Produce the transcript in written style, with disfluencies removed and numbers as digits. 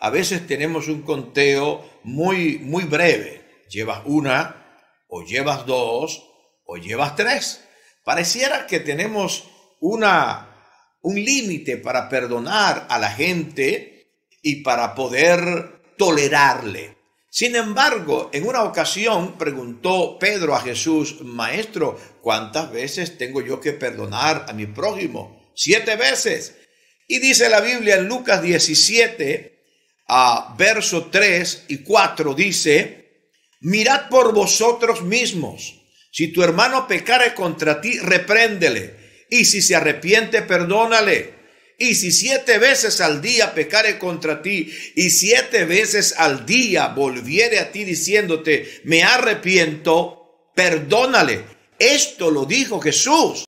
a veces tenemos un conteo muy breve. Llevas una, o llevas dos, o llevas tres. Pareciera que tenemos un límite para perdonar a la gente y para poder tolerarle. Sin embargo, en una ocasión preguntó Pedro a Jesús: Maestro, ¿cuántas veces tengo yo que perdonar a mi prójimo? 7 veces. Y dice la Biblia en Lucas 17, verso 3 y 4, dice: Mirad por vosotros mismos. Si tu hermano pecare contra ti, repréndele. Y si se arrepiente, perdónale. Y si 7 veces al día pecare contra ti, y 7 veces al día volviere a ti diciéndote: me arrepiento, perdónale. Esto lo dijo Jesús